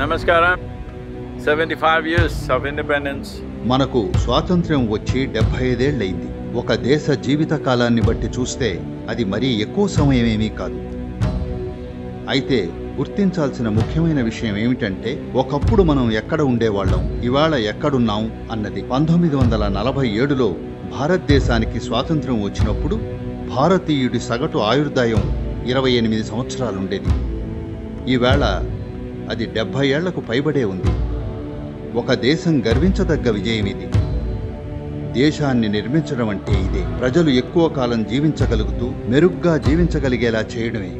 Namaskaram. 75 years of independence. Manaku swatantrayam vachi 75 yellaindi. Oka desa jeevitha kaalanni batti chuste adi mari ekkuva samayam emi kaadu. Aithe gurtinchalsina mukhyamaina vishayam emintante okappudu manam ekkada unde vallam ivala ekkada unnam annadi 1947 lo భారతదేశానికి స్వాతంత్రం వచ్చినప్పుడు భారతీయుడి సగటు ఆయుర్దాయం 28 సంవత్సరాలు ఉండేది. ఈవేళ అది 70 ఏళ్లకు పైబడే ఉంది. ఒక దేశం గర్వించదగ్గ విజయం ఇది. దేశాన్ని నిర్మించడం అంటే ఇదే. ప్రజలు ఎక్కువ కాలం జీవించగలుగుతూ మెరుగ్గా జీవించగలిగేలా చేయడమే.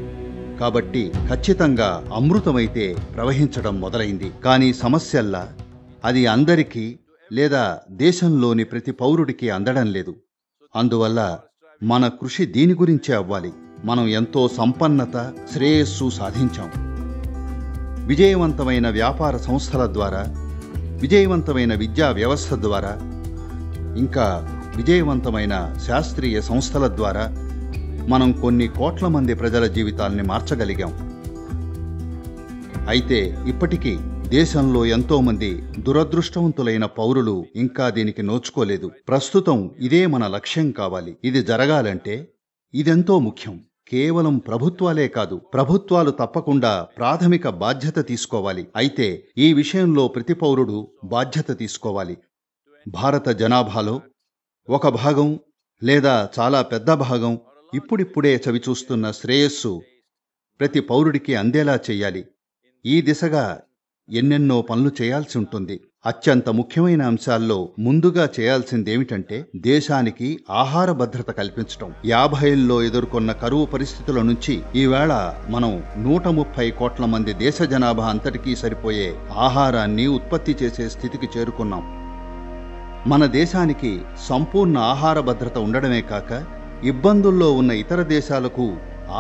కాబట్టి ఖచ్చితంగా అమృతమైతే ప్రవహించడం మొదలైంది. కానీ సమస్యల్లా అది అందరికీ లేదా దేశంలోని ప్రతి పౌరుడికి అందడం లేదు. అందువల్ల మన కృషి దీని గురించే అవ్వాలి. మనం ఎంతో సంపన్నత, శ్రేయస్సు సాధించాం. విజయవంతమైన వ్యాపార సంస్థల ద్వారా, విజయవంతమైన విద్యా వ్యవస్థ ద్వారా, ఇంకా విజయవంతమైన శాస్త్రీయ సంస్థల ద్వారా మనం కొన్ని కోట్ల మంది ప్రజల జీవితాల్ని మార్చగలిగాం. అయితే ఇప్పటికీ దేశంలో ఎంతోమంది దురదృష్టవంతులైన పౌరులు ఇంకా దీనికి నోచుకోలేదు. ప్రస్తుతం ఇదే మన లక్ష్యం కావాలి. ఇది జరగాలంటే ఇదెంతో ముఖ్యం. కేవలం ప్రభుత్వాలే కాదు, ప్రభుత్వాలు తప్పకుండా ప్రాథమిక బాధ్యత తీసుకోవాలి. అయితే ఈ విషయంలో ప్రతి పౌరుడు బాధ్యత తీసుకోవాలి. భారత జనాభాలో ఒక భాగం లేదా చాలా పెద్ద భాగం ఇప్పుడిప్పుడే చవిచూస్తున్న శ్రేయస్సు ప్రతి పౌరుడికి అందేలా చేయాలి. ఈ దిశగా ఎన్నెన్నో పనులు చేయాల్సి ఉంటుంది. అత్యంత ముఖ్యమైన అంశాల్లో ముందుగా చేయాల్సిందేమిటంటే దేశానికి ఆహార భద్రత కల్పించడం. 50ల్లో ఎదుర్కొన్న కరువు పరిస్థితుల నుంచి ఈవేళ మనం 130 కోట్ల మంది దేశ జనాభా అంతటికీ సరిపోయే ఆహారాన్ని ఉత్పత్తి చేసే స్థితికి చేరుకున్నాం. మన దేశానికి సంపూర్ణ ఆహార భద్రత ఉండడమే కాక ఇబ్బందుల్లో ఉన్న ఇతర దేశాలకు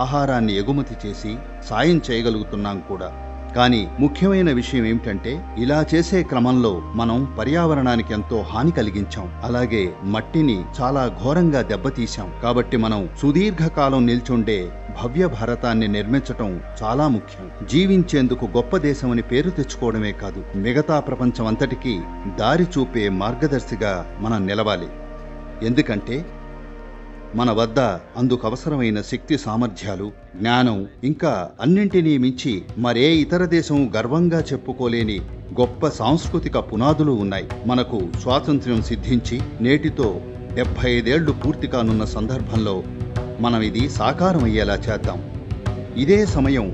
ఆహారాన్ని ఎగుమతి చేసి సాయం చేయగలుగుతున్నాం కూడా. కానీ ముఖ్యమైన విషయం ఏమిటంటే ఇలా చేసే క్రమంలో మనం పర్యావరణానికి ఎంతో హాని కలిగించాం. అలాగే మట్టిని చాలా ఘోరంగా దెబ్బతీశాం. కాబట్టి మనం సుదీర్ఘకాలం నిల్చుండే భవ్య భారతాన్ని నిర్మించటం చాలా ముఖ్యం. జీవించేందుకు గొప్ప దేశమని పేరు తెచ్చుకోవడమే కాదు, మిగతా ప్రపంచం అంతటికీ దారి చూపే మార్గదర్శిగా మనం నిలవాలి. ఎందుకంటే మన వద్ద అందుకు అవసరమైన శక్తి, సామర్థ్యాలు, జ్ఞానం, ఇంకా అన్నింటినీ మించి మరే ఇతర దేశం గర్వంగా చెప్పుకోలేని గొప్ప సాంస్కృతిక పునాదులు ఉన్నాయి. మనకు స్వాతంత్ర్యం సిద్ధించి నేటితో 75 ఏళ్లు పూర్తి కానున్న సందర్భంలో మనం ఇది సాకారమయ్యేలా చేద్దాం. ఇదే సమయం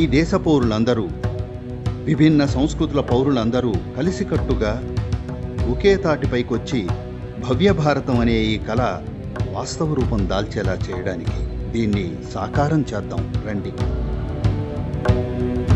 ఈ దేశ పౌరులందరూ, విభిన్న సంస్కృతుల పౌరులందరూ కలిసికట్టుగా ఒకే తాటిపైకొచ్చి భవ్య భారతం అనే ఈ కళ వాస్తవ రూపం దాల్చేలా చేయడానికి దీన్ని సాకారం చేద్దాం. రండి.